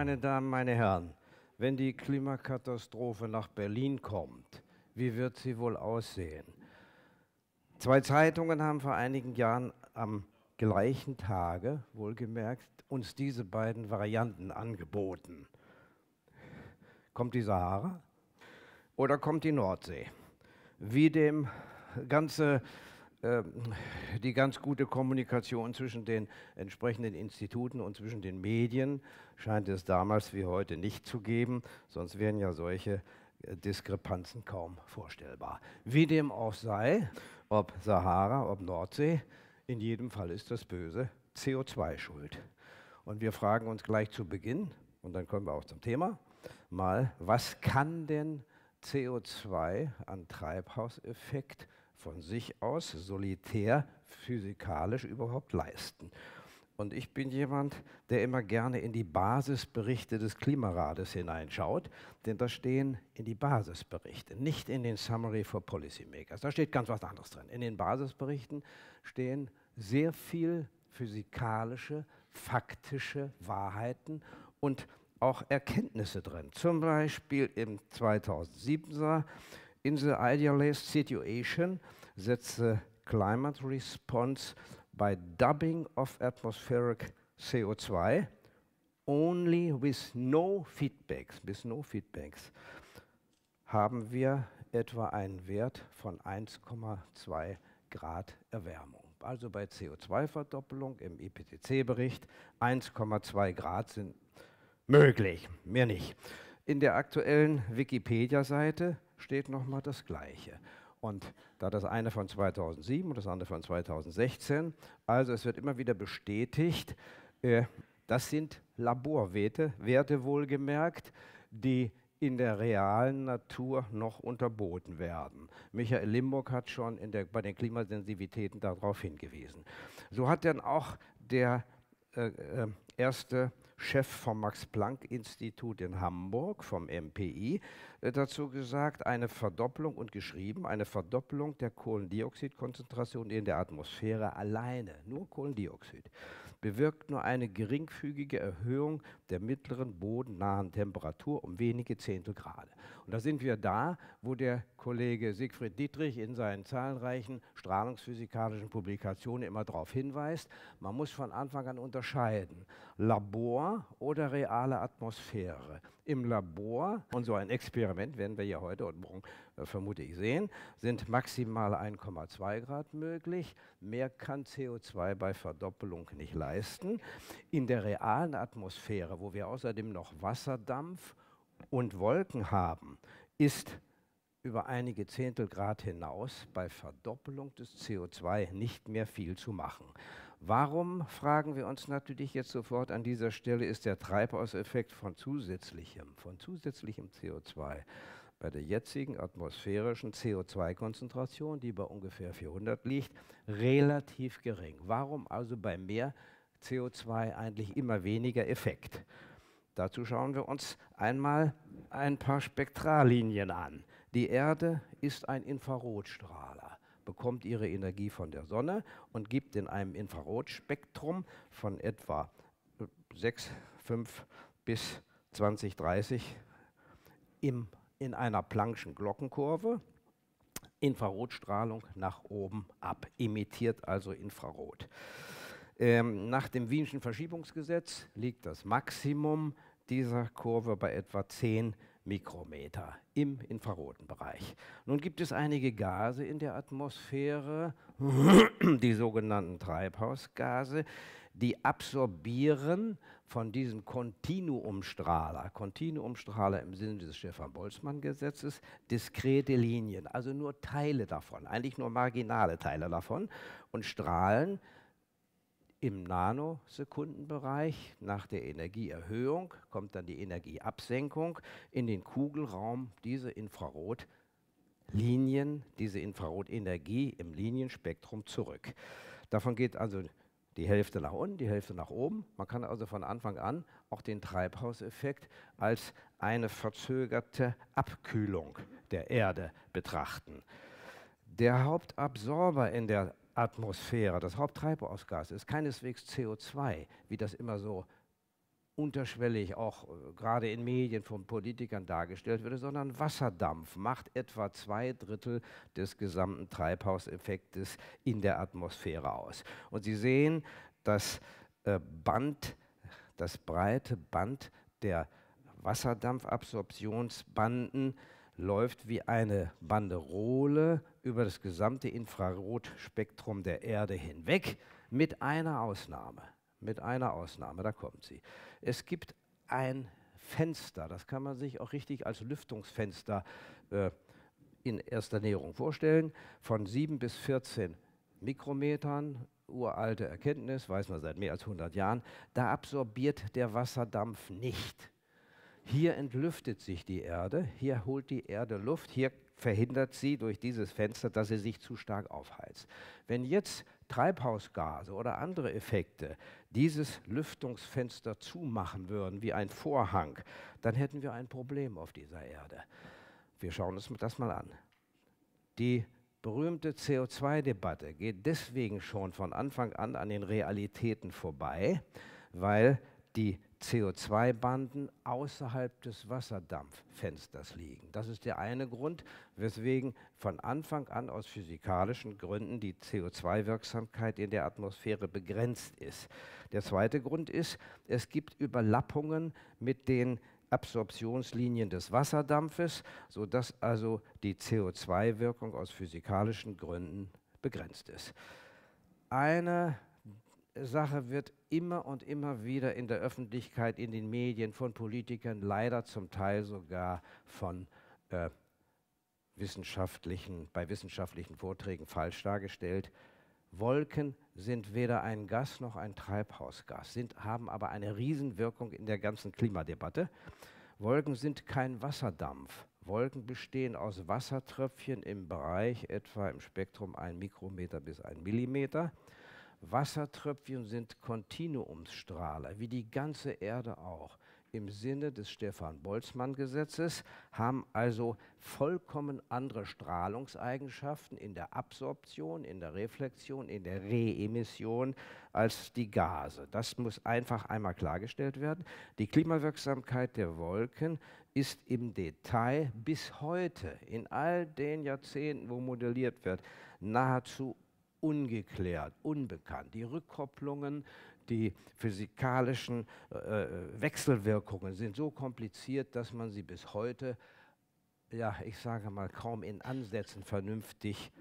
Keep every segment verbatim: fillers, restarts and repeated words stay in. meine Damen, meine Herren, wenn die Klimakatastrophe nach Berlin kommt, wie wird sie wohl aussehen? Zwei Zeitungen haben vor einigen Jahren am gleichen Tage, wohlgemerkt, uns diese beiden Varianten angeboten. Kommt die Sahara oder kommt die Nordsee? Wie dem ganze, äh, die ganz gute Kommunikation zwischen den entsprechenden Instituten und zwischen den Medien scheint es damals wie heute nicht zu geben, sonst wären ja solche äh, Diskrepanzen kaum vorstellbar. Wie dem auch sei, ob Sahara, ob Nordsee, in jedem Fall ist das Böse C O zwei schuld. Und wir fragen uns gleich zu Beginn, und dann kommen wir auch zum Thema, mal, was kann denn C O zwei an Treibhauseffekt von sich aus solitär, physikalisch überhaupt leisten? Und ich bin jemand, der immer gerne in die Basisberichte des Klimarates hineinschaut, denn da stehen in die Basisberichte, nicht in den Summary for Policymakers. Da steht ganz was anderes drin. In den Basisberichten stehen sehr viel physikalische, faktische Wahrheiten und auch Erkenntnisse drin. Zum Beispiel im zweitausendsiebener in the idealist situation setzte Climate Response by dubbing of atmospheric C O two only with no feedbacks, with no feedbacks haben wir etwa einen Wert von eins Komma zwei Grad Erwärmung. Also bei C O zwei Verdoppelung im I P C C-Bericht eins Komma zwei Grad sind möglich, mehr nicht. In der aktuellen Wikipedia-Seite steht nochmal das Gleiche. Und da das eine von zweitausendsieben und das andere von zweitausendsechzehn, also es wird immer wieder bestätigt, äh, das sind Laborwerte, Werte wohlgemerkt, die in der realen Natur noch unterboten werden. Michael Limburg hat schon in der, bei den Klimasensitivitäten darauf hingewiesen. So hat dann auch der äh, äh, erste Chef vom Max-Planck-Institut in Hamburg, vom M P I, äh, dazu gesagt, eine Verdoppelung und geschrieben, eine Verdoppelung der Kohlendioxidkonzentration in der Atmosphäre alleine, nur Kohlendioxid, bewirkt nur eine geringfügige Erhöhung der mittleren bodennahen Temperatur um wenige Zehntel Grad. Und da sind wir da, wo der Kollege Siegfried Dietrich in seinen zahlreichen strahlungsphysikalischen Publikationen immer darauf hinweist, man muss von Anfang an unterscheiden, Labor oder reale Atmosphäre. Im Labor, und so ein Experiment werden wir ja heute und morgen äh, vermute ich sehen, sind maximal eins Komma zwei Grad möglich, mehr kann C O zwei bei Verdoppelung nicht leisten. In der realen Atmosphäre, wo wir außerdem noch Wasserdampf und Wolken haben, ist über einige Zehntel Grad hinaus bei Verdoppelung des C O zwei nicht mehr viel zu machen. Warum, fragen wir uns natürlich jetzt sofort an dieser Stelle, ist der Treibhauseffekt von zusätzlichem, von zusätzlichem C O zwei bei der jetzigen atmosphärischen C O zwei Konzentration, die bei ungefähr vierhundert liegt, relativ gering. Warum also bei mehr C O zwei eigentlich immer weniger Effekt? Dazu schauen wir uns einmal ein paar Spektrallinien an. Die Erde ist ein Infrarotstrahler, bekommt ihre Energie von der Sonne und gibt in einem Infrarotspektrum von etwa sechs, fünf bis zwanzig, dreißig im, in einer Planckschen Glockenkurve Infrarotstrahlung nach oben ab, emittiert also Infrarot. Ähm, nach dem Wienschen Verschiebungsgesetz liegt das Maximum dieser Kurve bei etwa zehn Mikrometer im infraroten Bereich. Nun gibt es einige Gase in der Atmosphäre, die sogenannten Treibhausgase, die absorbieren von diesem Kontinuumstrahler, Kontinuumstrahler im Sinne des Stefan-Boltzmann-Gesetzes, diskrete Linien, also nur Teile davon, eigentlich nur marginale Teile davon und strahlen im Nanosekundenbereich, nach der Energieerhöhung kommt dann die Energieabsenkung in den Kugelraum, diese Infrarotlinien, diese Infrarotenergie im Linienspektrum zurück. Davon geht also die Hälfte nach unten, die Hälfte nach oben. Man kann also von Anfang an auch den Treibhauseffekt als eine verzögerte Abkühlung der Erde betrachten. Der Hauptabsorber in der Atmosphäre, das Haupttreibhausgas ist keineswegs C O zwei, wie das immer so unterschwellig auch äh, gerade in Medien von Politikern dargestellt würde, sondern Wasserdampf macht etwa zwei Drittel des gesamten Treibhauseffektes in der Atmosphäre aus. Und Sie sehen, das äh, Band, das breite Band der Wasserdampfabsorptionsbanden läuft wie eine Banderole über das gesamte Infrarotspektrum der Erde hinweg, mit einer Ausnahme. Mit einer Ausnahme, da kommt sie. Es gibt ein Fenster, das kann man sich auch richtig als Lüftungsfenster äh, in erster Näherung vorstellen, von sieben bis vierzehn Mikrometern, uralte Erkenntnis, weiß man seit mehr als hundert Jahren, da absorbiert der Wasserdampf nicht. Hier entlüftet sich die Erde, hier holt die Erde Luft, hier verhindert sie durch dieses Fenster, dass sie sich zu stark aufheizt. Wenn jetzt Treibhausgase oder andere Effekte dieses Lüftungsfenster zumachen würden, wie ein Vorhang, dann hätten wir ein Problem auf dieser Erde. Wir schauen uns das mal an. Die berühmte C O zwei Debatte geht deswegen schon von Anfang an an den Realitäten vorbei, weil die C O zwei Banden außerhalb des Wasserdampffensters liegen. Das ist der eine Grund, weswegen von Anfang an aus physikalischen Gründen die C O zwei Wirksamkeit in der Atmosphäre begrenzt ist. Der zweite Grund ist, es gibt Überlappungen mit den Absorptionslinien des Wasserdampfes, sodass also die C O zwei Wirkung aus physikalischen Gründen begrenzt ist. Eine Sache wird immer und immer wieder in der Öffentlichkeit, in den Medien, von Politikern, leider zum Teil sogar von äh, wissenschaftlichen, bei wissenschaftlichen Vorträgen falsch dargestellt. Wolken sind weder ein Gas noch ein Treibhausgas, sind, haben aber eine Riesenwirkung in der ganzen Klimadebatte. Wolken sind kein Wasserdampf. Wolken bestehen aus Wassertröpfchen im Bereich etwa im Spektrum ein Mikrometer bis ein Millimeter. Wassertröpfchen sind Kontinuumsstrahler, wie die ganze Erde auch. Im Sinne des Stefan-Boltzmann-Gesetzes haben also vollkommen andere Strahlungseigenschaften in der Absorption, in der Reflexion, in der Reemission als die Gase. Das muss einfach einmal klargestellt werden. Die Klimawirksamkeit der Wolken ist im Detail bis heute, in all den Jahrzehnten, wo modelliert wird, nahezu ungeklärt, unbekannt. Die Rückkopplungen, die physikalischen äh, Wechselwirkungen sind so kompliziert, dass man sie bis heute, ja, ich sage mal, kaum in Ansätzen vernünftig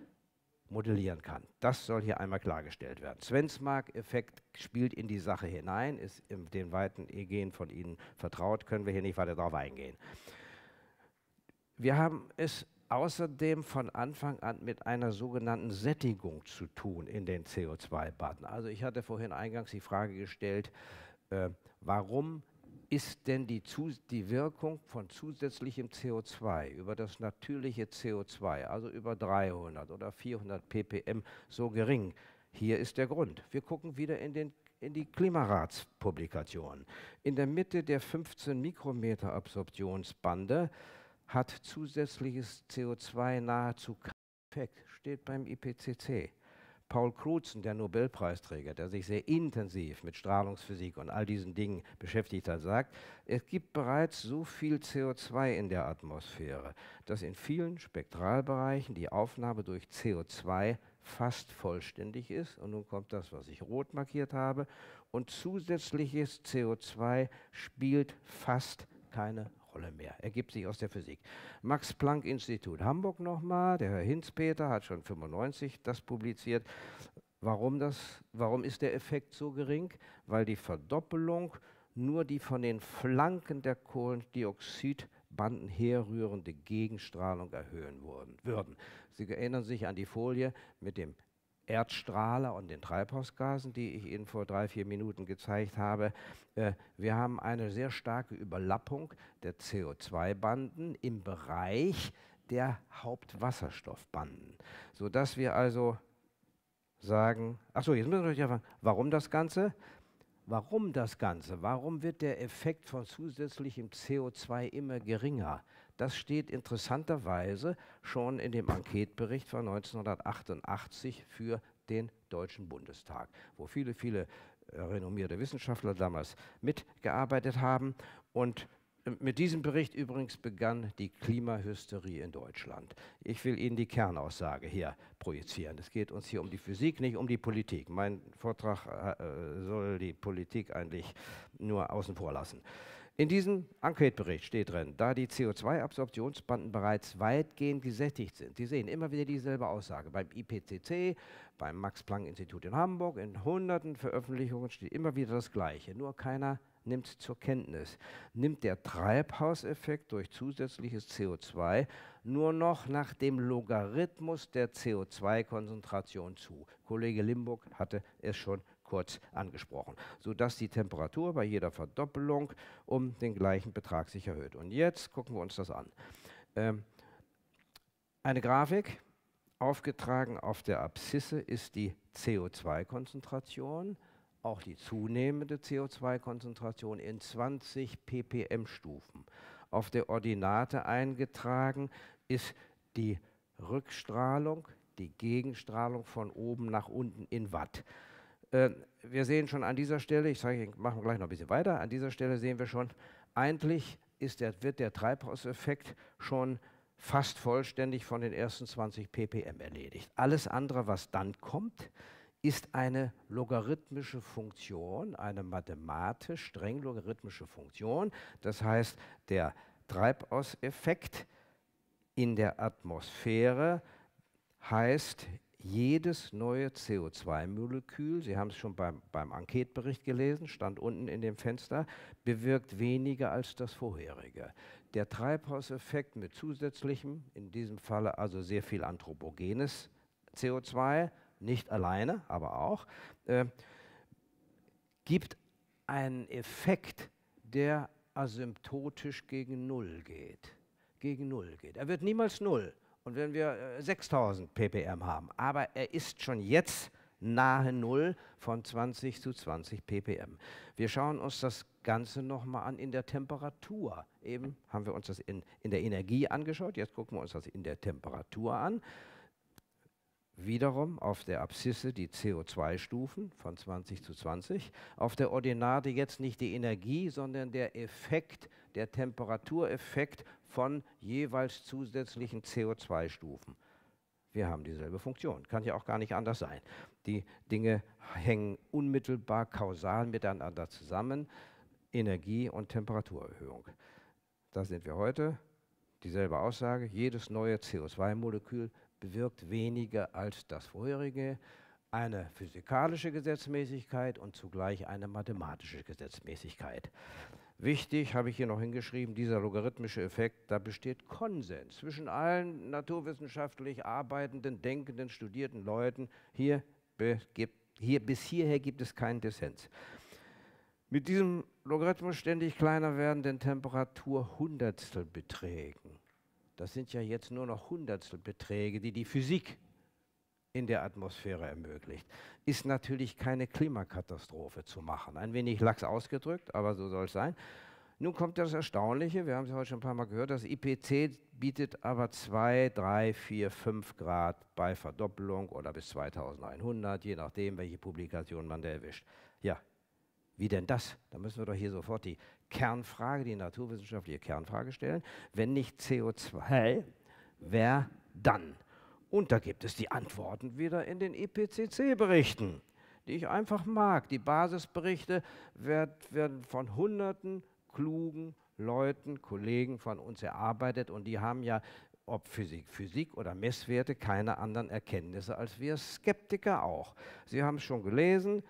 modellieren kann. Das soll hier einmal klargestellt werden. Svensmark-Effekt spielt in die Sache hinein, ist in den weiten Ägäen von Ihnen vertraut, können wir hier nicht weiter darauf eingehen. Wir haben es außerdem von Anfang an mit einer sogenannten Sättigung zu tun in den C O zwei Banden. Also ich hatte vorhin eingangs die Frage gestellt, äh, warum ist denn die, die Wirkung von zusätzlichem C O zwei über das natürliche C O zwei, also über dreihundert oder vierhundert ppm, so gering? Hier ist der Grund. Wir gucken wieder in den in die Klimaratspublikationen. In der Mitte der fünfzehn Mikrometer Absorptionsbande hat zusätzliches C O zwei nahezu keinen Effekt, steht beim I P C C. Paul Crutzen, der Nobelpreisträger, der sich sehr intensiv mit Strahlungsphysik und all diesen Dingen beschäftigt hat, sagt, es gibt bereits so viel C O zwei in der Atmosphäre, dass in vielen Spektralbereichen die Aufnahme durch C O zwei fast vollständig ist. Und nun kommt das, was ich rot markiert habe. Und zusätzliches C O zwei spielt fast keine Rolle mehr, ergibt sich aus der Physik. Max-Planck-Institut Hamburg nochmal, der Herr Hinz-Peter hat schon neunzehnhundertfünfundneunzig das publiziert. Warum, das, warum ist der Effekt so gering? Weil die Verdoppelung nur die von den Flanken der Kohlendioxidbanden herrührende Gegenstrahlung erhöhen würden. Sie erinnern sich an die Folie mit dem Erdstrahler und den Treibhausgasen, die ich Ihnen vor drei, vier Minuten gezeigt habe. Äh, wir haben eine sehr starke Überlappung der C O zwei Banden im Bereich der Hauptwasserstoffbanden, sodass wir also sagen, achso, jetzt müssen wir euch fragen, warum das Ganze? Warum das Ganze? Warum wird der Effekt von zusätzlichem C O zwei immer geringer? Das steht interessanterweise schon in dem Enquetebericht von neunzehnhundertachtundachtzig für den Deutschen Bundestag, wo viele, viele renommierte Wissenschaftler damals mitgearbeitet haben. Und mit diesem Bericht übrigens begann die Klimahysterie in Deutschland. Ich will Ihnen die Kernaussage hier projizieren. Es geht uns hier um die Physik, nicht um die Politik. Mein Vortrag äh, soll die Politik eigentlich nur außen vor lassen. In diesem Enquetebericht steht drin, da die C O zwei Absorptionsbanden bereits weitgehend gesättigt sind. Sie sehen immer wieder dieselbe Aussage. Beim I P C C, beim Max-Planck-Institut in Hamburg, in hunderten Veröffentlichungen steht immer wieder das Gleiche. Nur keiner nimmt zur Kenntnis. Nimmt der Treibhauseffekt durch zusätzliches C O zwei nur noch nach dem Logarithmus der C O zwei Konzentration zu. Kollege Limburg hatte es schon kurz angesprochen, sodass die Temperatur bei jeder Verdoppelung um den gleichen Betrag sich erhöht. Und jetzt gucken wir uns das an. Ähm, eine Grafik, aufgetragen auf der Abszisse, ist die C O zwei Konzentration, auch die zunehmende C O zwei Konzentration in zwanzig ppm-Stufen. Auf der Ordinate eingetragen ist die Rückstrahlung, die Gegenstrahlung von oben nach unten in Watt. Wir sehen schon an dieser Stelle, ich sage, machen wir gleich noch ein bisschen weiter, an dieser Stelle sehen wir schon, eigentlich ist der, wird der Treibhauseffekt schon fast vollständig von den ersten zwanzig ppm erledigt. Alles andere, was dann kommt, ist eine logarithmische Funktion, eine mathematisch streng logarithmische Funktion. Das heißt, der Treibhauseffekt in der Atmosphäre heißt jedes neue C O zwei Molekül, Sie haben es schon beim, beim Enquetebericht gelesen, stand unten in dem Fenster, bewirkt weniger als das vorherige. Der Treibhauseffekt mit zusätzlichem, in diesem Falle also sehr viel anthropogenes C O zwei, nicht alleine, aber auch, äh, gibt einen Effekt, der asymptotisch gegen Null geht. Gegen Null geht. Er wird niemals Null. Und wenn wir äh, sechstausend ppm haben, aber er ist schon jetzt nahe Null von zwanzig zu zwanzig ppm. Wir schauen uns das Ganze nochmal an in der Temperatur. Eben haben wir uns das in, in der Energie angeschaut, jetzt gucken wir uns das in der Temperatur an. Wiederum auf der Abszisse die C O zwei Stufen von zwanzig zu zwanzig. Auf der Ordinate jetzt nicht die Energie, sondern der Effekt, der Temperatureffekt von jeweils zusätzlichen C O zwei Stufen. Wir haben dieselbe Funktion, kann ja auch gar nicht anders sein. Die Dinge hängen unmittelbar kausal miteinander zusammen, Energie und Temperaturerhöhung. Da sind wir heute, dieselbe Aussage, jedes neue C O zwei Molekül bewirkt weniger als das vorherige, eine physikalische Gesetzmäßigkeit und zugleich eine mathematische Gesetzmäßigkeit. Wichtig, habe ich hier noch hingeschrieben, dieser logarithmische Effekt, da besteht Konsens zwischen allen naturwissenschaftlich arbeitenden, denkenden, studierten Leuten. Hier, hier, bis hierher gibt es keinen Dissens. Mit diesem Logarithmus ständig kleiner werdenden Temperaturhundertstelbeträgen. Das sind ja jetzt nur noch Hundertstelbeträge, die die Physik in der Atmosphäre ermöglicht. Ist natürlich keine Klimakatastrophe zu machen. Ein wenig lax ausgedrückt, aber so soll es sein. Nun kommt das Erstaunliche, wir haben es heute schon ein paar Mal gehört, das I P C C bietet aber zwei, drei, vier, fünf Grad bei Verdoppelung oder bis zweitausendeinhundert, je nachdem, welche Publikation man da erwischt. Ja, wie denn das? Da müssen wir doch hier sofort die Kernfrage, die naturwissenschaftliche Kernfrage stellen, wenn nicht C O zwei, wer dann? Und da gibt es die Antworten wieder in den I P C C-Berichten, die ich einfach mag. Die Basisberichte werden von hunderten klugen Leuten, Kollegen von uns erarbeitet und die haben ja, ob Physik, Physik oder Messwerte, keine anderen Erkenntnisse als wir Skeptiker auch. Sie haben es schon gelesen,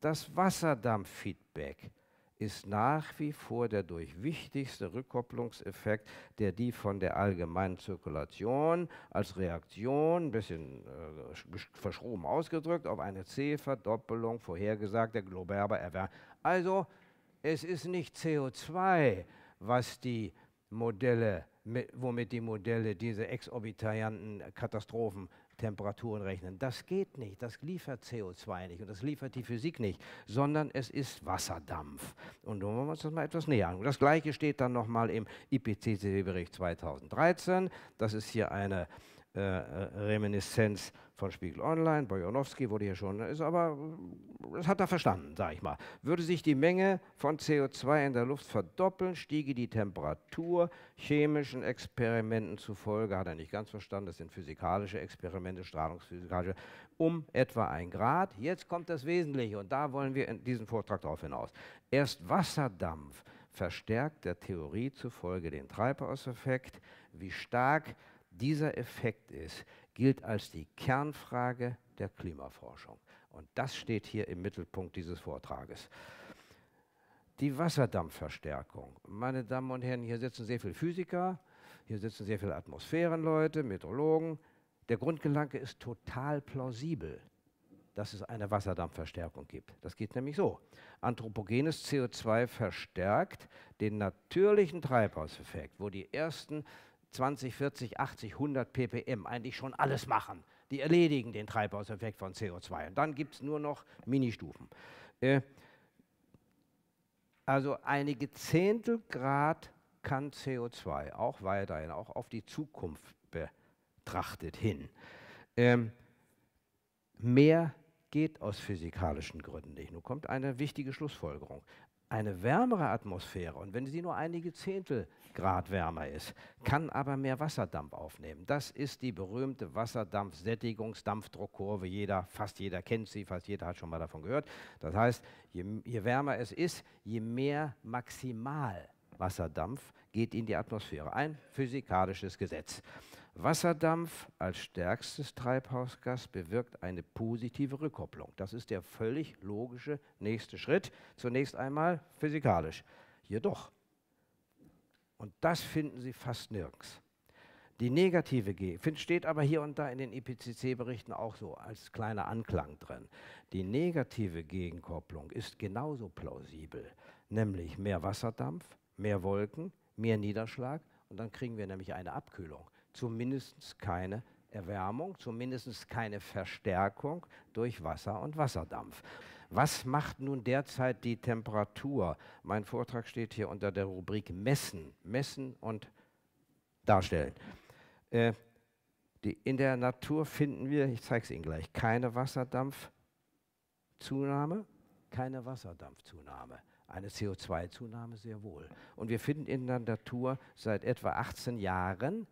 das Wasserdampffeedback ist nach wie vor der durch wichtigste Rückkopplungseffekt, der die von der allgemeinen Zirkulation als Reaktion, ein bisschen äh, verschoben ausgedrückt, auf eine C-Verdoppelung vorhergesagter globaler Erwärmung. Also es ist nicht C O zwei, was die Modelle, mit, womit die Modelle diese exorbitanten Katastrophen Temperaturen rechnen. Das geht nicht, das liefert C O zwei nicht und das liefert die Physik nicht, sondern es ist Wasserdampf. Und nun wollen wir uns das mal etwas näher an. Das Gleiche steht dann nochmal im I P C C-Bericht zweitausenddreizehn. Das ist hier eine äh, Reminiszenz von Spiegel Online, Bojanowski wurde hier schon, ist aber, das hat er verstanden, sage ich mal. Würde sich die Menge von C O zwei in der Luft verdoppeln, stiege die Temperatur, chemischen Experimenten zufolge, hat er nicht ganz verstanden, das sind physikalische Experimente, strahlungsphysikalische, um etwa ein Grad. Jetzt kommt das Wesentliche und da wollen wir in diesem Vortrag darauf hinaus. Erst Wasserdampf verstärkt der Theorie zufolge den Treibhauseffekt. Wie stark dieser Effekt ist, gilt als die Kernfrage der Klimaforschung. Und das steht hier im Mittelpunkt dieses Vortrages. Die Wasserdampfverstärkung. Meine Damen und Herren, hier sitzen sehr viele Physiker, hier sitzen sehr viele Atmosphärenleute, Meteorologen. Der Grundgedanke ist total plausibel, dass es eine Wasserdampfverstärkung gibt. Das geht nämlich so. Anthropogenes C O zwei verstärkt den natürlichen Treibhauseffekt, wo die ersten zwanzig, vierzig, achtzig, hundert ppm eigentlich schon alles machen. Die erledigen den Treibhauseffekt von C O zwei. Und dann gibt es nur noch Ministufen. Äh, also einige Zehntel Grad kann C O zwei auch weiterhin, auch auf die Zukunft betrachtet hin. Ähm, mehr geht aus physikalischen Gründen nicht. Nun kommt eine wichtige Schlussfolgerung. Eine wärmere Atmosphäre, und wenn sie nur einige Zehntel Grad wärmer ist, kann aber mehr Wasserdampf aufnehmen. Das ist die berühmte Wasserdampfsättigungs-Dampfdruckkurve. Jeder, fast jeder kennt sie, fast jeder hat schon mal davon gehört. Das heißt, je, je wärmer es ist, je mehr maximal Wasserdampf geht in die Atmosphäre. Ein physikalisches Gesetz. Wasserdampf als stärkstes Treibhausgas bewirkt eine positive Rückkopplung. Das ist der völlig logische nächste Schritt. Zunächst einmal physikalisch. Jedoch, und das finden Sie fast nirgends, die negative G, steht aber hier und da in den I P C C-Berichten auch so als kleiner Anklang drin. Die negative Gegenkopplung ist genauso plausibel, nämlich mehr Wasserdampf, mehr Wolken, mehr Niederschlag, und dann kriegen wir nämlich eine Abkühlung. Zumindest keine Erwärmung, zumindest keine Verstärkung durch Wasser und Wasserdampf. Was macht nun derzeit die Temperatur? Mein Vortrag steht hier unter der Rubrik Messen, Messen und Darstellen. Äh, die, in der Natur finden wir, ich zeige es Ihnen gleich, keine Wasserdampfzunahme, keine Wasserdampfzunahme. Eine C O zwei Zunahme sehr wohl. Und wir finden in der Natur seit etwa achtzehn Jahren,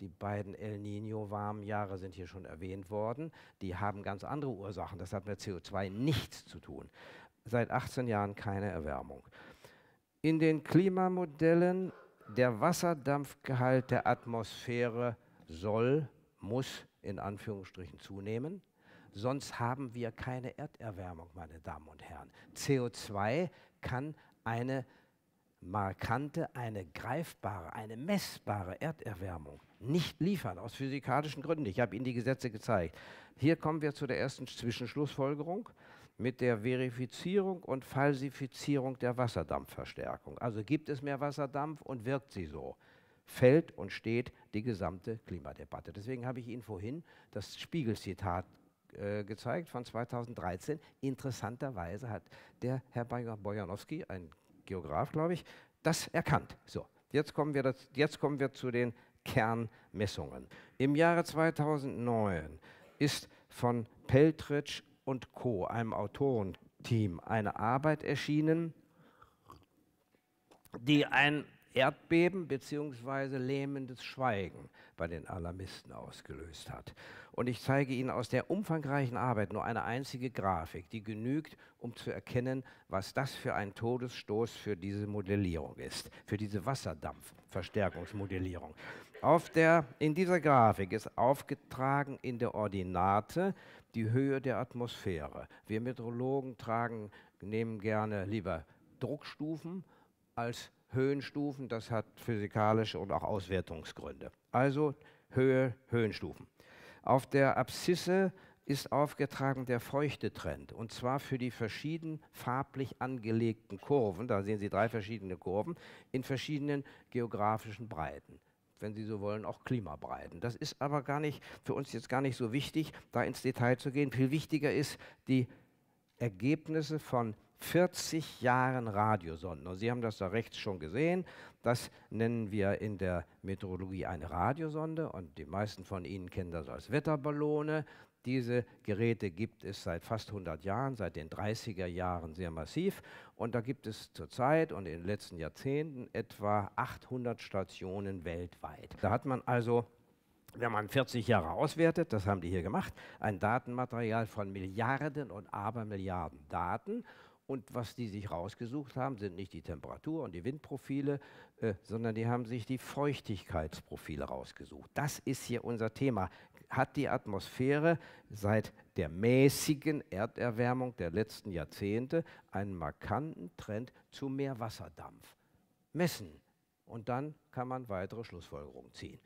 die beiden El Niño-warmen Jahre sind hier schon erwähnt worden, die haben ganz andere Ursachen, das hat mit C O zwei nichts zu tun. Seit achtzehn Jahren keine Erwärmung. In den Klimamodellen, der Wasserdampfgehalt der Atmosphäre soll, muss in Anführungsstrichen zunehmen. Sonst haben wir keine Erderwärmung, meine Damen und Herren. C O zwei kann eine markante, eine greifbare, eine messbare Erderwärmung nicht liefern, aus physikalischen Gründen. Ich habe Ihnen die Gesetze gezeigt. Hier kommen wir zu der ersten Zwischenschlussfolgerung mit der Verifizierung und Falsifizierung der Wasserdampfverstärkung. Also gibt es mehr Wasserdampf und wirkt sie so. Fällt und steht die gesamte Klimadebatte. Deswegen habe ich Ihnen vorhin das Spiegel-Zitat äh, gezeigt von zweitausenddreizehn. Interessanterweise hat der Herr Bojanowski, ein Geograf, glaube ich, das erkannt. So, jetzt kommen wir, das, jetzt kommen wir zu den Kernmessungen. Im Jahre zweitausendneun ist von Peltridge und Co., einem Autorenteam, eine Arbeit erschienen, die ein Erdbeben bzw. lähmendes Schweigen bei den Alarmisten ausgelöst hat. Und ich zeige Ihnen aus der umfangreichen Arbeit nur eine einzige Grafik, die genügt, um zu erkennen, was das für ein Todesstoß für diese Modellierung ist, für diese Wasserdampfverstärkungsmodellierung. Auf der, in dieser Grafik ist aufgetragen in der Ordinate die Höhe der Atmosphäre. Wir Meteorologen tragen, nehmen gerne lieber Druckstufen als Höhenstufen, das hat physikalische und auch Auswertungsgründe. Also Höhe, Höhenstufen. Auf der Abszisse ist aufgetragen der Feuchtetrend, und zwar für die verschiedenen farblich angelegten Kurven, da sehen Sie drei verschiedene Kurven, in verschiedenen geografischen Breiten. Wenn Sie so wollen, auch Klimabreiten. Das ist aber gar nicht, für uns jetzt gar nicht so wichtig, da ins Detail zu gehen. Viel wichtiger ist, die Ergebnisse von vierzig Jahren Radiosonden. Und Sie haben das da rechts schon gesehen. Das nennen wir in der Meteorologie eine Radiosonde. Und die meisten von Ihnen kennen das als Wetterballone. Diese Geräte gibt es seit fast hundert Jahren, seit den dreißiger Jahren sehr massiv. Und da gibt es zurzeit und in den letzten Jahrzehnten etwa achthundert Stationen weltweit. Da hat man also, wenn man vierzig Jahre auswertet, das haben die hier gemacht, ein Datenmaterial von Milliarden und Abermilliarden Daten. Und was die sich rausgesucht haben, sind nicht die Temperatur und die Windprofile, äh, sondern die haben sich die Feuchtigkeitsprofile rausgesucht. Das ist hier unser Thema. Hat die Atmosphäre seit der mäßigen Erderwärmung der letzten Jahrzehnte einen markanten Trend zu mehr Wasserdampf? Messen. Und dann kann man weitere Schlussfolgerungen ziehen.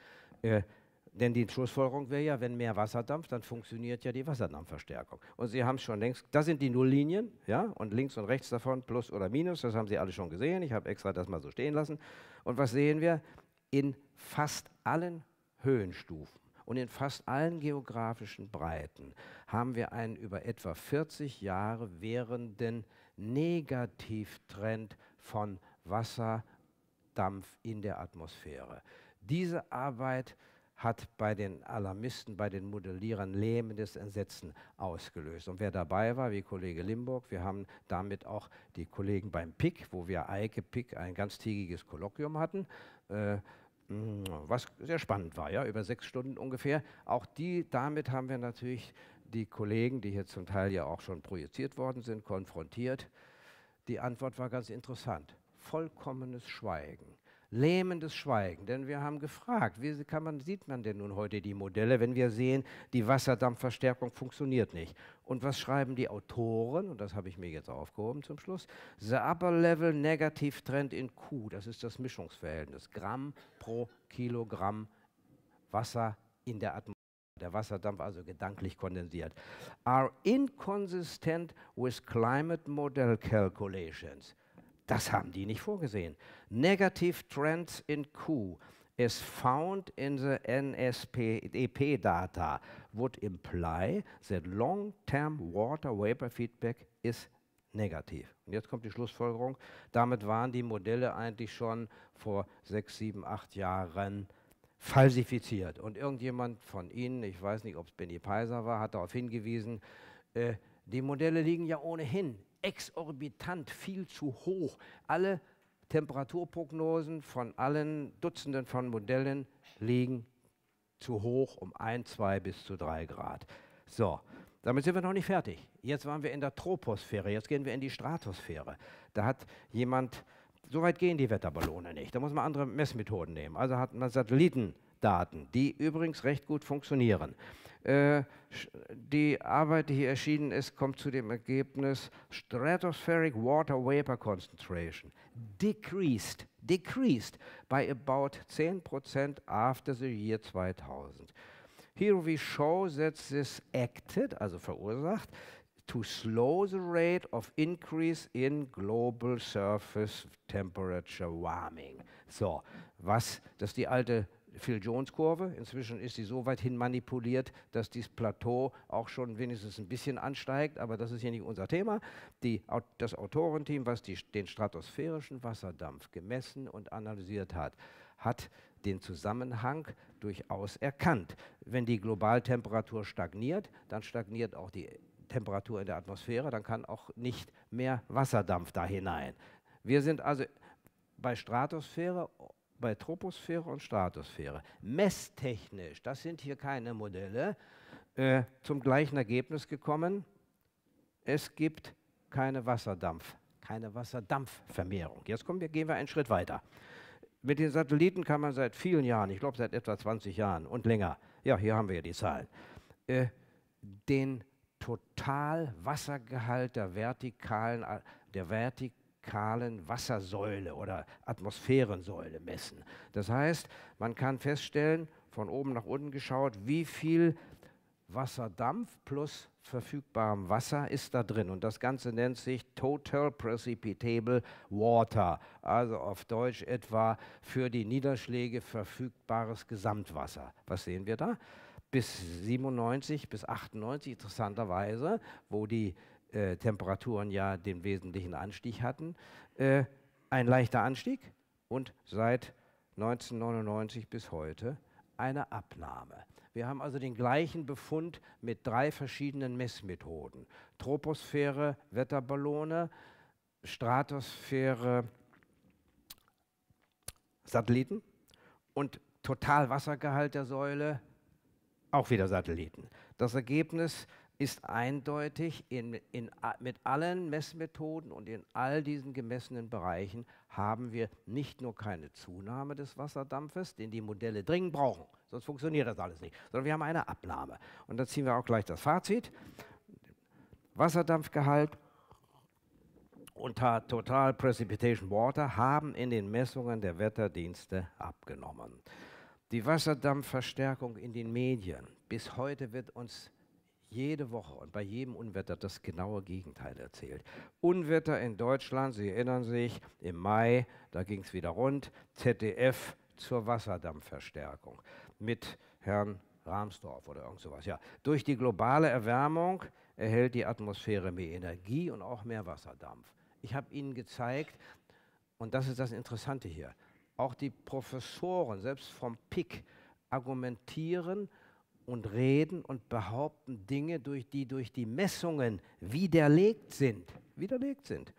Äh, Denn die Schlussfolgerung wäre ja, wenn mehr Wasserdampf, dann funktioniert ja die Wasserdampfverstärkung. Und Sie haben es schon längst, das sind die Nulllinien, ja, und links und rechts davon Plus oder Minus, das haben Sie alle schon gesehen, ich habe extra das mal so stehen lassen. Und was sehen wir? In fast allen Höhenstufen und in fast allen geografischen Breiten haben wir einen über etwa vierzig Jahre währenden Negativtrend von Wasserdampf in der Atmosphäre. Diese Arbeit hat bei den Alarmisten, bei den Modellierern lähmendes Entsetzen ausgelöst. Und wer dabei war, wie Kollege Limburg, wir haben damit auch die Kollegen beim P I K, wo wir Eike P I K ein ganztägiges Kolloquium hatten, äh, was sehr spannend war, ja, über sechs Stunden ungefähr. Auch die, damit haben wir natürlich die Kollegen, die hier zum Teil ja auch schon projiziert worden sind, konfrontiert. Die Antwort war ganz interessant. Vollkommenes Schweigen. Lähmendes Schweigen, denn wir haben gefragt, wie kann man, sieht man denn nun heute die Modelle, wenn wir sehen, die Wasserdampfverstärkung funktioniert nicht. Und was schreiben die Autoren, und das habe ich mir jetzt aufgehoben zum Schluss, the upper level negative trend in Q, das ist das Mischungsverhältnis, Gramm pro Kilogramm Wasser in der Atmosphäre, der Wasserdampf also gedanklich kondensiert, are inconsistent with climate model calculations. Das haben die nicht vorgesehen. Negative Trends in Q as found in the N S P D P data would imply that long-term water vapor feedback is negativ. Und jetzt kommt die Schlussfolgerung. Damit waren die Modelle eigentlich schon vor sechs, sieben, acht Jahren falsifiziert. Und irgendjemand von Ihnen, ich weiß nicht, ob es Benny Peiser war, hat darauf hingewiesen, äh, die Modelle liegen ja ohnehin exorbitant, viel zu hoch. Alle Temperaturprognosen von allen Dutzenden von Modellen liegen zu hoch um ein, zwei bis zu drei Grad. So, damit sind wir noch nicht fertig. Jetzt waren wir in der Troposphäre, jetzt gehen wir in die Stratosphäre. Da hat jemand, so weit gehen die Wetterballone nicht, da muss man andere Messmethoden nehmen. Also hat man Satellitendaten, die übrigens recht gut funktionieren. Die Arbeit, die hier erschienen ist, kommt zu dem Ergebnis Stratospheric Water Vapor Concentration decreased, decreased by about ten percent after the year two thousand. Here we show that this acted, also verursacht, to slow the rate of increase in global surface temperature warming. So, was, das ist die alte Phil-Jones-Kurve, inzwischen ist sie so weit hin manipuliert, dass dieses Plateau auch schon wenigstens ein bisschen ansteigt, aber das ist hier nicht unser Thema. Die, das Autorenteam, was die, den stratosphärischen Wasserdampf gemessen und analysiert hat, hat den Zusammenhang durchaus erkannt. Wenn die Globaltemperatur stagniert, dann stagniert auch die Temperatur in der Atmosphäre, dann kann auch nicht mehr Wasserdampf da hinein. Wir sind also bei Stratosphäre, bei Troposphäre und Stratosphäre. Messtechnisch, das sind hier keine Modelle, äh, zum gleichen Ergebnis gekommen. Es gibt keine Wasserdampf, keine Wasserdampfvermehrung. Jetzt kommen wir, gehen wir einen Schritt weiter. Mit den Satelliten kann man seit vielen Jahren, ich glaube seit etwa zwanzig Jahren und länger, ja, hier haben wir ja die Zahlen, äh, den Totalwassergehalt der vertikalen, der vertikalen kahlen Wassersäule oder Atmosphärensäule messen. Das heißt, man kann feststellen, von oben nach unten geschaut, wie viel Wasserdampf plus verfügbarem Wasser ist da drin. Und das Ganze nennt sich Total Precipitable Water, also auf Deutsch etwa für die Niederschläge verfügbares Gesamtwasser. Was sehen wir da? Bis siebenundneunzig, bis achtundneunzig interessanterweise, wo die äh, Temperaturen ja den wesentlichen Anstieg hatten, äh, ein leichter Anstieg und seit neunzehnhundertneunundneunzig bis heute eine Abnahme. Wir haben also den gleichen Befund mit drei verschiedenen Messmethoden. Troposphäre, Wetterballone, Stratosphäre, Satelliten und Totalwassergehalt der Säule, auch wieder Satelliten. Das Ergebnis ist eindeutig, in, in, mit allen Messmethoden und in all diesen gemessenen Bereichen haben wir nicht nur keine Zunahme des Wasserdampfes, den die Modelle dringend brauchen, sonst funktioniert das alles nicht, sondern wir haben eine Abnahme. Und da ziehen wir auch gleich das Fazit. Wasserdampfgehalt und Total Precipitation Water haben in den Messungen der Wetterdienste abgenommen. Die Wasserdampfverstärkung in den Medien. Bis heute wird uns jede Woche und bei jedem Unwetter das genaue Gegenteil erzählt. Unwetter in Deutschland, Sie erinnern sich, im Mai, da ging es wieder rund, Z D F zur Wasserdampfverstärkung mit Herrn Rahmstorf oder irgend sowas. Ja, durch die globale Erwärmung erhält die Atmosphäre mehr Energie und auch mehr Wasserdampf. Ich habe Ihnen gezeigt, und das ist das Interessante hier, auch die Professoren, selbst vom P I K, argumentieren und reden und behaupten Dinge, durch die durch die Messungen widerlegt sind. Widerlegt sind.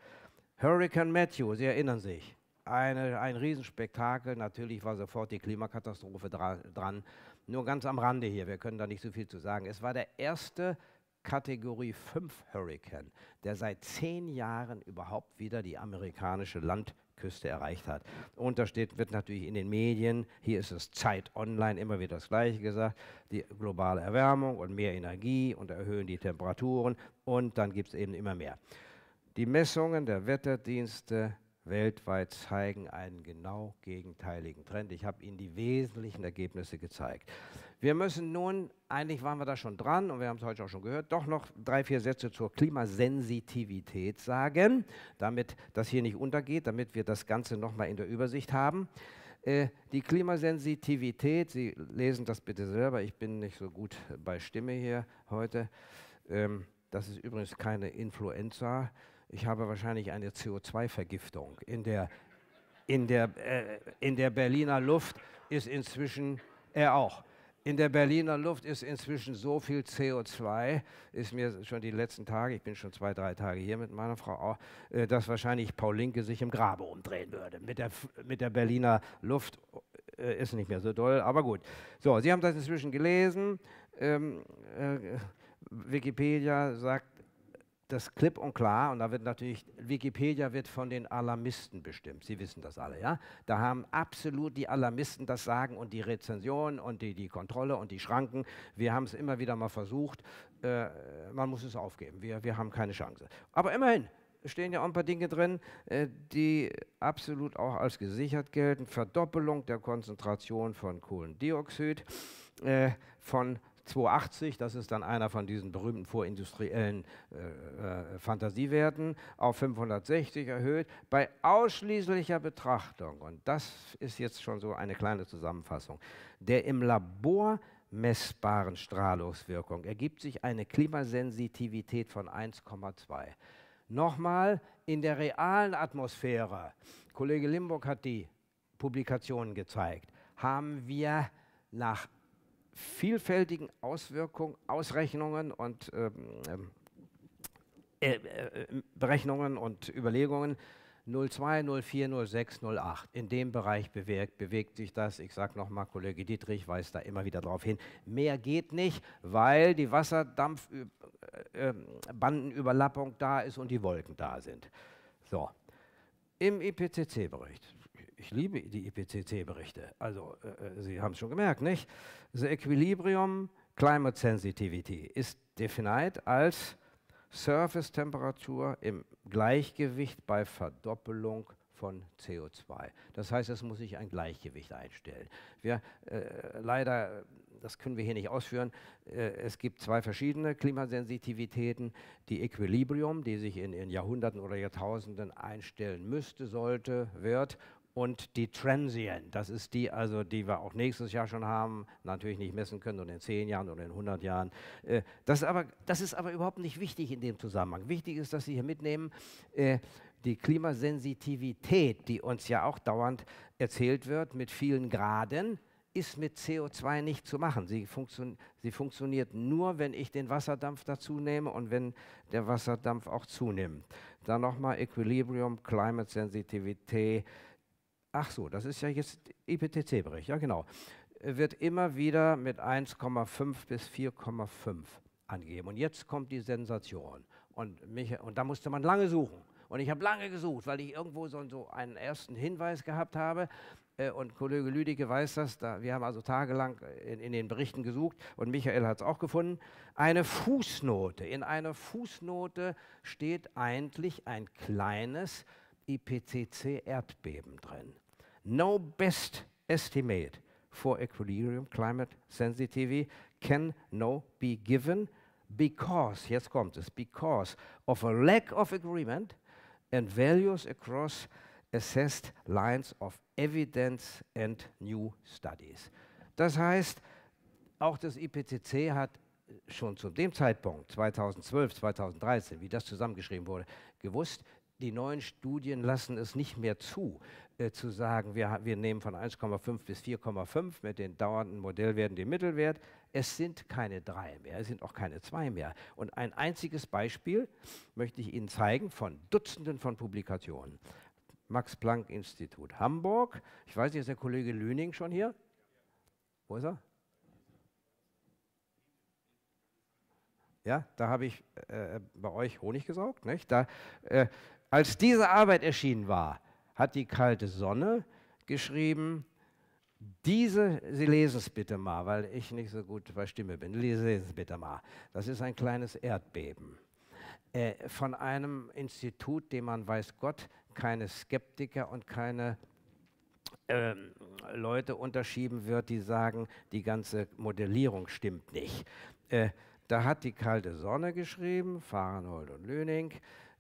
Hurricane Matthew, Sie erinnern sich, eine, ein Riesenspektakel, natürlich war sofort die Klimakatastrophe dra dran, nur ganz am Rande hier, wir können da nicht so viel zu sagen. Es war der erste Kategorie fünf Hurrikan, der seit zehn Jahren überhaupt wieder die amerikanische Landküste erreicht hat. Und da steht, wird natürlich in den Medien, hier ist es Zeit Online, immer wieder das Gleiche gesagt, die globale Erwärmung und mehr Energie und erhöhen die Temperaturen und dann gibt es eben immer mehr. Die Messungen der Wetterdienste weltweit zeigen einen genau gegenteiligen Trend. Ich habe Ihnen die wesentlichen Ergebnisse gezeigt. Wir müssen nun, eigentlich waren wir da schon dran und wir haben es heute auch schon gehört, doch noch drei, vier Sätze zur Klimasensitivität sagen, damit das hier nicht untergeht, damit wir das Ganze nochmal in der Übersicht haben. Äh, die Klimasensitivität, Sie lesen das bitte selber, ich bin nicht so gut bei Stimme hier heute. Ähm, das ist übrigens keine Influenza. Ich habe wahrscheinlich eine C O zwei Vergiftung. In der, in der, äh, in der Berliner Luft ist inzwischen, er auch, in der Berliner Luft ist inzwischen so viel C O zwei, ist mir schon die letzten Tage, ich bin schon zwei, drei Tage hier mit meiner Frau auch, äh, dass wahrscheinlich Paul Linke sich im Grabe umdrehen würde. Mit der, mit der Berliner Luft äh, ist nicht mehr so doll, aber gut. So, Sie haben das inzwischen gelesen. Ähm, äh, Wikipedia sagt, das klipp und klar, und da wird natürlich, Wikipedia wird von den Alarmisten bestimmt, Sie wissen das alle, ja? Da haben absolut die Alarmisten das Sagen und die Rezension und die, die Kontrolle und die Schranken. Wir haben es immer wieder mal versucht, äh, man muss es aufgeben, wir, wir haben keine Chance. Aber immerhin stehen ja auch ein paar Dinge drin, äh, die absolut auch als gesichert gelten. Verdoppelung der Konzentration von Kohlendioxid, äh, von zweihundertachtzig, das ist dann einer von diesen berühmten vorindustriellen äh, äh, Fantasiewerten, auf fünfhundertsechzig erhöht, bei ausschließlicher Betrachtung, und das ist jetzt schon so eine kleine Zusammenfassung, der im Labor messbaren Strahlungswirkung ergibt sich eine Klimasensitivität von eins Komma zwei. Nochmal, in der realen Atmosphäre, Kollege Limburg hat die Publikationen gezeigt, haben wir nach vielfältigen Auswirkungen, Ausrechnungen und ähm, äh, äh, Berechnungen und Überlegungen null Komma zwei, null Komma vier, null Komma sechs, null Komma acht. In dem Bereich bewegt, bewegt sich das. Ich sage nochmal, Kollege Dietrich weist da immer wieder darauf hin. Mehr geht nicht, weil die Wasserdampfbandenüberlappung äh, da ist und die Wolken da sind. So, im I P C C-Bericht. Ich liebe die I P C C-Berichte, also äh, Sie haben es schon gemerkt, nicht? The Equilibrium Climate Sensitivity ist definiert als Surface-Temperatur im Gleichgewicht bei Verdoppelung von C O zwei. Das heißt, es muss sich ein Gleichgewicht einstellen. Wir, äh, leider, das können wir hier nicht ausführen, äh, es gibt zwei verschiedene Klimasensitivitäten. Die Equilibrium, die sich in, in Jahrhunderten oder Jahrtausenden einstellen müsste, sollte, wird, und die Transien. Das ist die, also, die wir auch nächstes Jahr schon haben, natürlich nicht messen können und in zehn Jahren oder in hundert Jahren. Das ist aber, das ist aber überhaupt nicht wichtig in dem Zusammenhang. Wichtig ist, dass Sie hier mitnehmen, die Klimasensitivität, die uns ja auch dauernd erzählt wird, mit vielen Graden, ist mit C O zwei nicht zu machen. Sie, funktio- sie funktioniert nur, wenn ich den Wasserdampf dazu nehme und wenn der Wasserdampf auch zunimmt. Dann nochmal Equilibrium, Climate Sensitivity. Ach so, das ist ja jetzt I P C C-Bericht, ja genau. Wird immer wieder mit eins Komma fünf bis vier Komma fünf angegeben. Und jetzt kommt die Sensation. Und, mich, und da musste man lange suchen. Und ich habe lange gesucht, weil ich irgendwo so, so einen ersten Hinweis gehabt habe. Und Kollege Lüdecke weiß das, da, wir haben also tagelang in, in den Berichten gesucht und Michael hat es auch gefunden. Eine Fußnote. In einer Fußnote steht eigentlich ein kleines I P C C-Erdbeben drin. No best estimate for equilibrium climate sensitivity can no be given because, jetzt kommt es, because of a lack of agreement and values across assessed lines of evidence and new studies. Das heißt, auch das I P C C hat schon zu dem Zeitpunkt, zweitausendzwölf, zweitausenddreizehn, wie das zusammengeschrieben wurde, gewusst, die neuen Studien lassen es nicht mehr zu, äh, zu sagen, wir, wir nehmen von eins Komma fünf bis vier Komma fünf, mit den dauernden Modellwerten den Mittelwert. Es sind keine drei mehr, es sind auch keine zwei mehr. Und ein einziges Beispiel möchte ich Ihnen zeigen von Dutzenden von Publikationen. Max-Planck-Institut Hamburg. Ich weiß nicht, ist der Kollege Lüning schon hier? Wo ist er? Ja, da habe ich äh, bei euch Honig gesaugt. Nicht? Da, äh, als diese Arbeit erschienen war, hat die Kalte Sonne geschrieben, diese, Sie lesen es bitte mal, weil ich nicht so gut bei Stimme bin, lesen es bitte mal. Das ist ein kleines Erdbeben. Äh, von einem Institut, dem man weiß Gott, keine Skeptiker und keine ähm, Leute unterschieben wird, die sagen, die ganze Modellierung stimmt nicht. Äh, da hat die Kalte Sonne geschrieben, Fahrenhold und Lüning,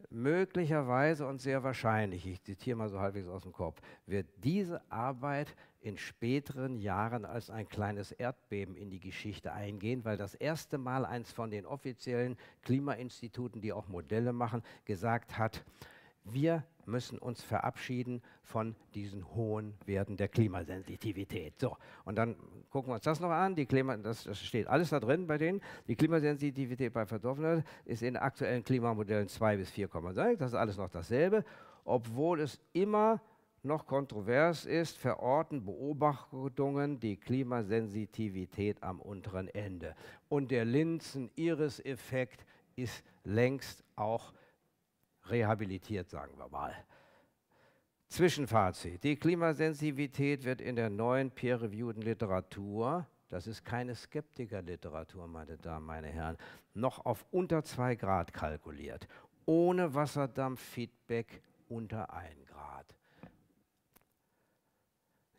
möglicherweise und sehr wahrscheinlich, ich zitiere mal so halbwegs aus dem Kopf, wird diese Arbeit in späteren Jahren als ein kleines Erdbeben in die Geschichte eingehen, weil das erste Mal eins von den offiziellen Klimainstituten, die auch Modelle machen, gesagt hat, wir müssen uns verabschieden von diesen hohen Werten der Klimasensitivität. So, und dann gucken wir uns das noch an. Die Klima, das, das steht alles da drin bei denen. Die Klimasensitivität bei Verdorfenheit ist in aktuellen Klimamodellen zwei bis vier Komma sechs. Das ist alles noch dasselbe, obwohl es immer noch kontrovers ist, verorten Beobachtungen die Klimasensitivität am unteren Ende. Und der Linsen-Iris-Effekt ist längst auch rehabilitiert, sagen wir mal. Zwischenfazit. Die Klimasensitivität wird in der neuen peer-reviewten Literatur, das ist keine Skeptikerliteratur, meine Damen, meine Herren, noch auf unter zwei Grad kalkuliert. Ohne Wasserdampffeedback unter ein Grad.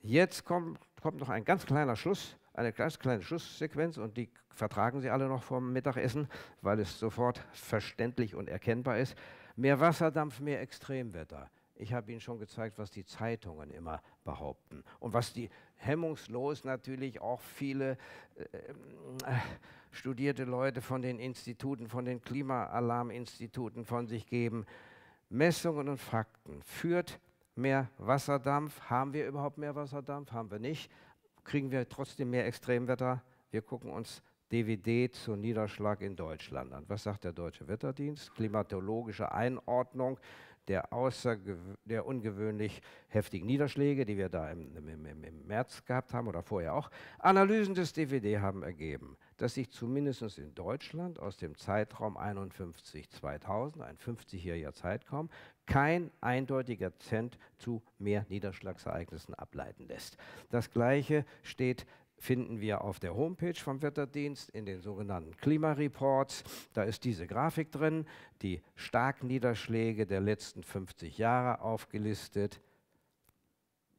Jetzt kommt, kommt noch ein ganz kleiner Schluss, eine ganz kleine Schlusssequenz und die vertragen Sie alle noch vorm Mittagessen, weil es sofort verständlich und erkennbar ist. Mehr Wasserdampf, mehr Extremwetter. Ich habe Ihnen schon gezeigt, was die Zeitungen immer behaupten und was die hemmungslos natürlich auch viele äh, äh, studierte Leute von den Instituten, von den Klimaalarminstituten von sich geben. Messungen und Fakten. Führt mehr Wasserdampf? Haben wir überhaupt mehr Wasserdampf? Haben wir nicht. Kriegen wir trotzdem mehr Extremwetter? Wir gucken uns D W D zu Niederschlag in Deutschland an. Was sagt der Deutsche Wetterdienst? Klimatologische Einordnung der, der ungewöhnlich heftigen Niederschläge, die wir da im, im, im März gehabt haben oder vorher auch. Analysen des D W D haben ergeben, dass sich zumindest in Deutschland aus dem Zeitraum einundfünfzig bis zweitausend, ein fünfzigjähriger Zeitraum, kein eindeutiger Trend zu mehr Niederschlagsereignissen ableiten lässt. Das Gleiche steht finden wir auf der Homepage vom Wetterdienst in den sogenannten Klimareports. Da ist diese Grafik drin, die Starkniederschläge der letzten fünfzig Jahre aufgelistet.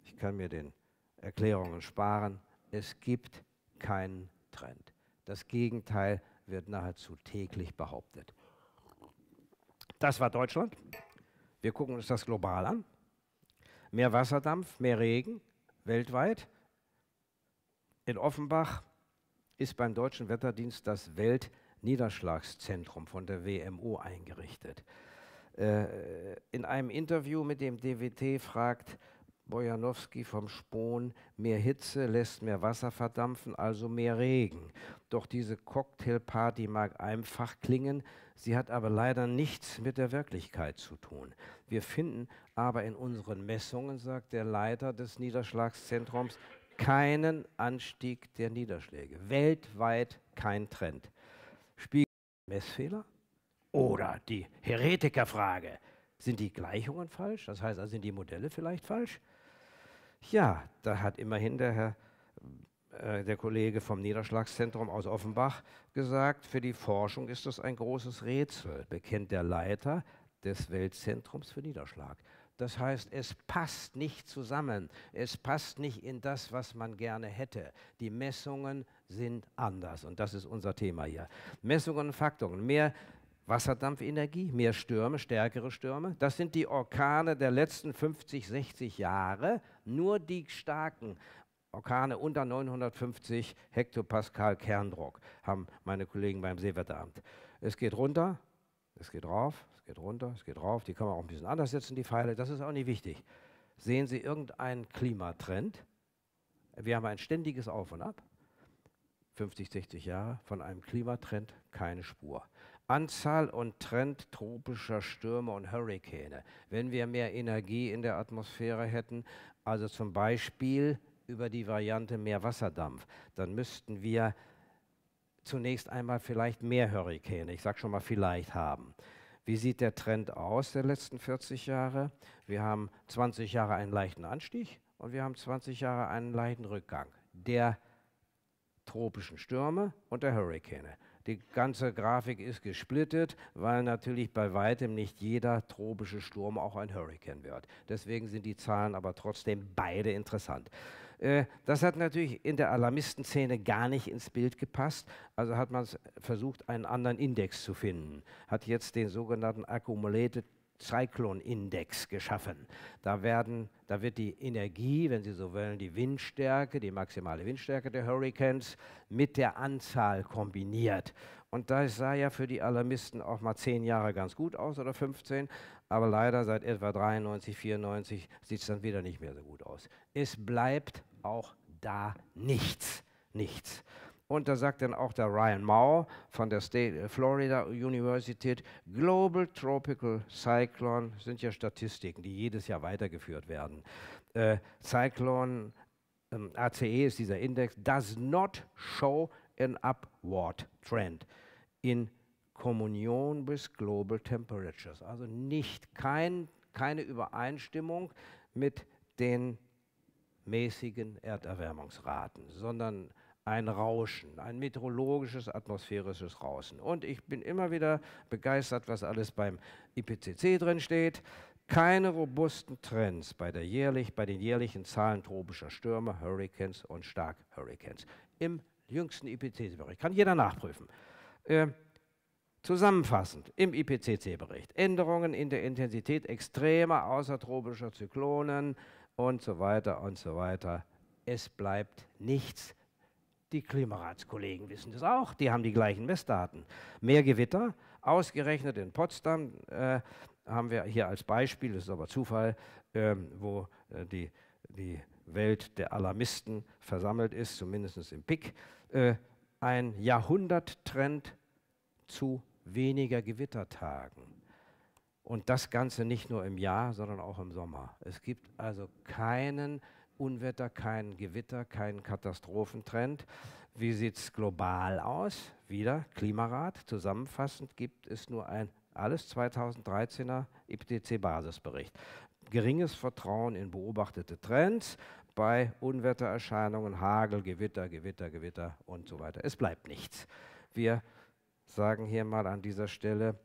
Ich kann mir den Erklärungen sparen. Es gibt keinen Trend. Das Gegenteil wird nahezu täglich behauptet. Das war Deutschland. Wir gucken uns das global an. mehr Wasserdampf, mehr Regen weltweit. In Offenbach ist beim Deutschen Wetterdienst das Weltniederschlagszentrum von der W M O eingerichtet. Äh, in einem Interview mit dem D W D fragt Bojanowski vom Spohn, mehr Hitze lässt mehr Wasser verdampfen, also mehr Regen. Doch diese Cocktailparty mag einfach klingen, sie hat aber leider nichts mit der Wirklichkeit zu tun. Wir finden aber in unseren Messungen, sagt der Leiter des Niederschlagszentrums, keinen Anstieg der Niederschläge. Weltweit kein Trend. Spiegel Messfehler? Oder die Heretikerfrage. Sind die Gleichungen falsch? Das heißt, also sind die Modelle vielleicht falsch? Ja, da hat immerhin der, Herr, äh, der Kollege vom Niederschlagszentrum aus Offenbach gesagt, für die Forschung ist das ein großes Rätsel, bekennt der Leiter des Weltzentrums für Niederschlag. Das heißt, es passt nicht zusammen, es passt nicht in das, was man gerne hätte. Die Messungen sind anders und das ist unser Thema hier. Messungen und Faktoren, mehr Wasserdampfenergie, mehr Stürme, stärkere Stürme. Das sind die Orkane der letzten fünfzig, sechzig Jahre. Nur die starken Orkane unter neunhundertfünfzig Hektopascal Kerndruck haben meine Kollegen beim Seewetteramt. Es geht runter, es geht rauf, es geht runter, es geht rauf. Die kann man auch ein bisschen anders setzen, die Pfeile. Das ist auch nicht wichtig. Sehen Sie irgendeinen Klimatrend? Wir haben ein ständiges Auf und Ab. fünfzig, sechzig Jahre, von einem Klimatrend keine Spur. Anzahl und Trend tropischer Stürme und Hurrikane. Wenn wir mehr Energie in der Atmosphäre hätten, also zum Beispiel über die Variante mehr Wasserdampf, dann müssten wir zunächst einmal vielleicht mehr Hurrikane, ich sage schon mal vielleicht, haben. Wie sieht der Trend aus der letzten vierzig Jahre? Wir haben zwanzig Jahre einen leichten Anstieg und wir haben zwanzig Jahre einen leichten Rückgang der tropischen Stürme und der Hurrikane. Die ganze Grafik ist gesplittet, weil natürlich bei weitem nicht jeder tropische Sturm auch ein Hurrikan wird. Deswegen sind die Zahlen aber trotzdem beide interessant. Äh, das hat natürlich in der Alarmistenszene gar nicht ins Bild gepasst. Also hat man versucht, einen anderen Index zu finden. Hat jetzt den sogenannten Accumulated Cyclone Index geschaffen. Da, werden, da wird die Energie, wenn Sie so wollen, die Windstärke, die maximale Windstärke der Hurricanes mit der Anzahl kombiniert. Und das sah ja für die Alarmisten auch mal zehn Jahre ganz gut aus oder fünfzehn, aber leider seit etwa dreiundneunzig, vierundneunzig sieht es dann wieder nicht mehr so gut aus. Es bleibt auch da nichts, nichts. Und da sagt dann auch der Ryan Mao von der State Florida University, Global Tropical Cyclone, sind ja Statistiken, die jedes Jahr weitergeführt werden. Äh, Cyclone, ähm, A C E ist dieser Index, does not show an upward trend in communion with global temperatures. Also nicht, kein, keine Übereinstimmung mit den mäßigen Erderwärmungsraten, sondern ein Rauschen, ein meteorologisches, atmosphärisches Rauschen. Und ich bin immer wieder begeistert, was alles beim I P C C drin steht. Keine robusten Trends bei, der jährlich, bei den jährlichen Zahlen tropischer Stürme, Hurricanes und Stark-Hurricanes. Im jüngsten I P C C-Bericht. Kann jeder nachprüfen. Äh, zusammenfassend im I P C C-Bericht. Änderungen in der Intensität extremer außertropischer Zyklonen und so weiter und so weiter. Es bleibt nichts. Die Klimaratskollegen wissen das auch, die haben die gleichen Messdaten. Mehr Gewitter, ausgerechnet in Potsdam, äh, haben wir hier als Beispiel, das ist aber Zufall, äh, wo äh, die, die Welt der Alarmisten versammelt ist, zumindest im P I K, äh, ein Jahrhunderttrend zu weniger Gewittertagen. Und das Ganze nicht nur im Jahr, sondern auch im Sommer. Es gibt also keinen Unwetter, kein Gewitter, kein Katastrophentrend. Wie sieht es global aus? Wieder Klimarat. Zusammenfassend gibt es nur ein alles zweitausenddreizehner I P C C-Basisbericht. Geringes Vertrauen in beobachtete Trends bei Unwettererscheinungen, Hagel, Gewitter, Gewitter, Gewitter und so weiter. Es bleibt nichts. Wir sagen hier mal an dieser Stelle,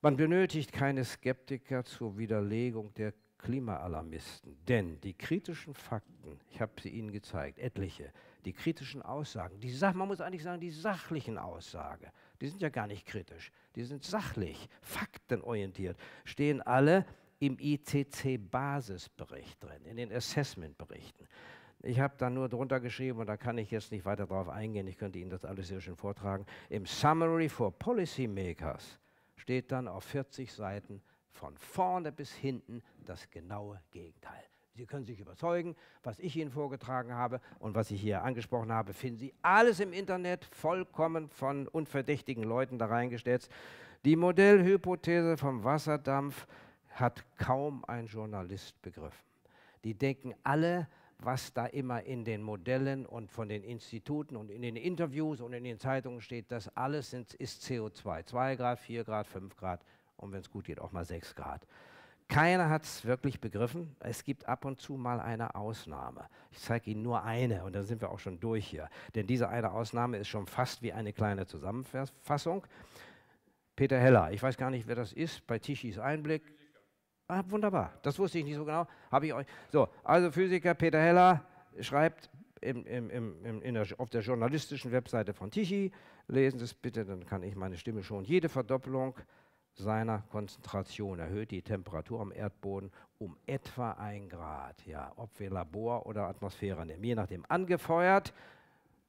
man benötigt keine Skeptiker zur Widerlegung der Klimaalarmisten, denn die kritischen Fakten, ich habe sie Ihnen gezeigt, etliche, die kritischen Aussagen, die Sach man muss eigentlich sagen, die sachlichen Aussagen, die sind ja gar nicht kritisch, die sind sachlich, faktenorientiert, stehen alle im I P C C-Basisbericht drin, in den Assessment-Berichten. Ich habe da nur drunter geschrieben, und da kann ich jetzt nicht weiter drauf eingehen, ich könnte Ihnen das alles sehr schön vortragen. Im Summary for Policymakers steht dann auf vierzig Seiten von vorne bis hinten das genaue Gegenteil. Sie können sich überzeugen, was ich Ihnen vorgetragen habe und was ich hier angesprochen habe, finden Sie alles im Internet, vollkommen von unverdächtigen Leuten da reingestellt. Die Modellhypothese vom Wasserdampf hat kaum ein Journalist begriffen. Die denken alle, was da immer in den Modellen und von den Instituten und in den Interviews und in den Zeitungen steht, das alles sind, ist C O zwei. zwei Grad, vier Grad, fünf Grad und wenn es gut geht auch mal sechs Grad. Keiner hat es wirklich begriffen. Es gibt ab und zu mal eine Ausnahme. Ich zeige Ihnen nur eine und dann sind wir auch schon durch hier. Denn diese eine Ausnahme ist schon fast wie eine kleine Zusammenfassung. Peter Heller, ich weiß gar nicht, wer das ist, bei Tichys Einblick. Ah, wunderbar, das wusste ich nicht so genau. Habe ich euch. So, also Physiker Peter Heller schreibt im, im, im, in der, auf der journalistischen Webseite von Tichy, lesen Sie es bitte, dann kann ich meine Stimme schon. Jede Verdoppelung seiner Konzentration erhöht die Temperatur am Erdboden um etwa ein Grad. Ja, ob wir Labor oder Atmosphäre nehmen, je nachdem angefeuert.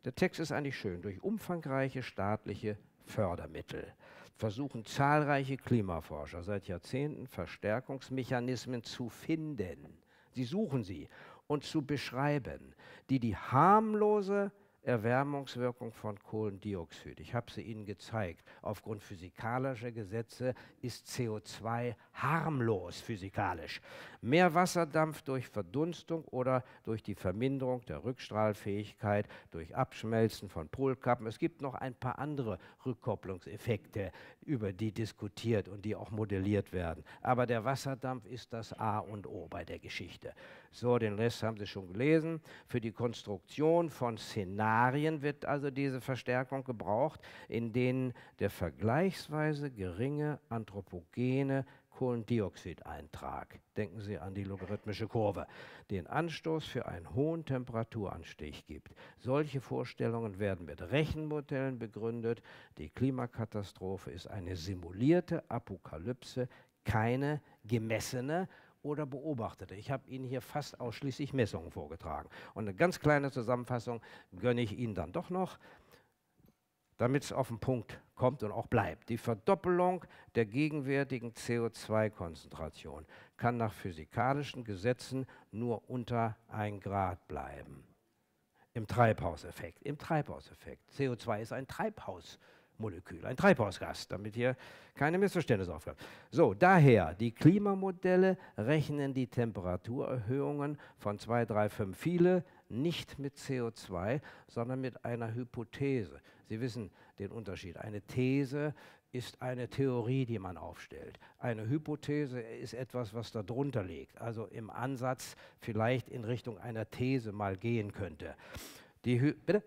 Der Text ist eigentlich schön. Durch umfangreiche staatliche Fördermittel versuchen zahlreiche Klimaforscher seit Jahrzehnten Verstärkungsmechanismen zu finden. Sie suchen sie und zu beschreiben, die die harmlose Erwärmungswirkung von Kohlendioxid. Ich habe sie Ihnen gezeigt. Aufgrund physikalischer Gesetze ist C O zwei harmlos physikalisch. Mehr Wasserdampf durch Verdunstung oder durch die Verminderung der Rückstrahlfähigkeit, durch Abschmelzen von Polkappen. Es gibt noch ein paar andere Rückkopplungseffekte, über die diskutiert und die auch modelliert werden. Aber der Wasserdampf ist das A und O bei der Geschichte. So, den Rest haben Sie schon gelesen. Für die Konstruktion von Szenarien wird also diese Verstärkung gebraucht, in denen der vergleichsweise geringe anthropogene Kohlendioxideintrag, denken Sie an die logarithmische Kurve, den Anstoß für einen hohen Temperaturanstieg gibt. Solche Vorstellungen werden mit Rechenmodellen begründet. Die Klimakatastrophe ist eine simulierte Apokalypse, keine gemessene oder beobachtete. Ich habe Ihnen hier fast ausschließlich Messungen vorgetragen. Und eine ganz kleine Zusammenfassung gönne ich Ihnen dann doch noch, damit es auf den Punkt kommt und auch bleibt. Die Verdoppelung der gegenwärtigen C O zwei Konzentration kann nach physikalischen Gesetzen nur unter ein Grad bleiben. Im Treibhauseffekt. Im Treibhauseffekt. C O zwei ist ein Treibhaus. Molekül, ein Treibhausgas, damit hier keine Missverständnisse aufkommen. So, daher, die Klimamodelle rechnen die Temperaturerhöhungen von zwei, drei, fünf viele nicht mit C O zwei, sondern mit einer Hypothese. Sie wissen den Unterschied. Eine These ist eine Theorie, die man aufstellt. Eine Hypothese ist etwas, was da drunter liegt, also im Ansatz vielleicht in Richtung einer These mal gehen könnte. Die Hy- Bitte?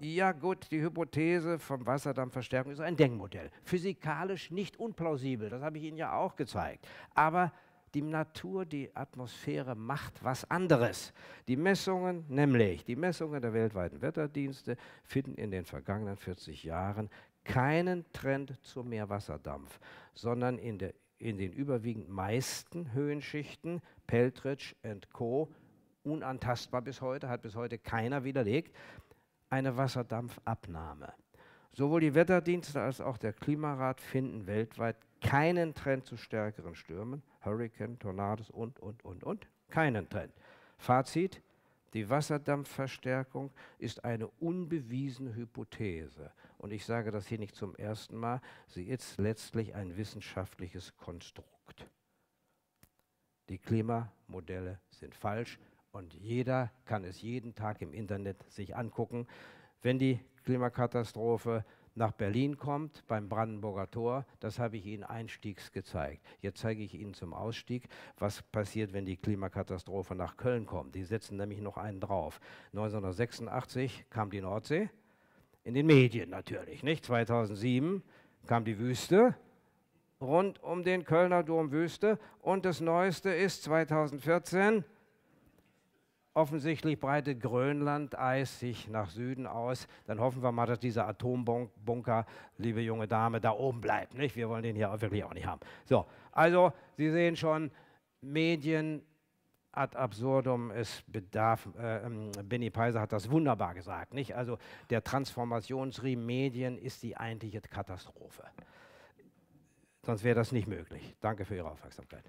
Ja gut, die Hypothese vom Wasserdampfverstärkung ist ein Denkmodell. Physikalisch nicht unplausibel, das habe ich Ihnen ja auch gezeigt. Aber die Natur, die Atmosphäre macht was anderes. Die Messungen, nämlich die Messungen der weltweiten Wetterdienste, finden in den vergangenen vierzig Jahren keinen Trend zu mehr Wasserdampf, sondern in, der, in den überwiegend meisten Höhenschichten, Peltridge und Co., unantastbar bis heute, hat bis heute keiner widerlegt, eine Wasserdampfabnahme. Sowohl die Wetterdienste als auch der Klimarat finden weltweit keinen Trend zu stärkeren Stürmen, Hurrikanen, Tornados und, und, und, und. Keinen Trend. Fazit, die Wasserdampfverstärkung ist eine unbewiesene Hypothese. Und ich sage das hier nicht zum ersten Mal, sie ist letztlich ein wissenschaftliches Konstrukt. Die Klimamodelle sind falsch. Und jeder kann es jeden Tag im Internet sich angucken. Wenn die Klimakatastrophe nach Berlin kommt, beim Brandenburger Tor, das habe ich Ihnen einstiegs gezeigt. Jetzt zeige ich Ihnen zum Ausstieg, was passiert, wenn die Klimakatastrophe nach Köln kommt. Die setzen nämlich noch einen drauf. neunzehnhundertsechsundachtzig kam die Nordsee, in den Medien natürlich, nicht? zweitausendsieben kam die Wüste, rund um den Kölner Dom Wüste. Und das Neueste ist zweitausendvierzehn... Offensichtlich breitet Grönlandeis sich nach Süden aus. Dann hoffen wir mal, dass dieser Atombunker, liebe junge Dame, da oben bleibt. Nicht? Wir wollen den hier wirklich auch nicht haben. So, also, Sie sehen schon, Medien ad absurdum, es bedarf, äh, Benny Peiser hat das wunderbar gesagt. Nicht? Also, der Transformationsriemen Medien ist die eigentliche Katastrophe. Sonst wäre das nicht möglich. Danke für Ihre Aufmerksamkeit.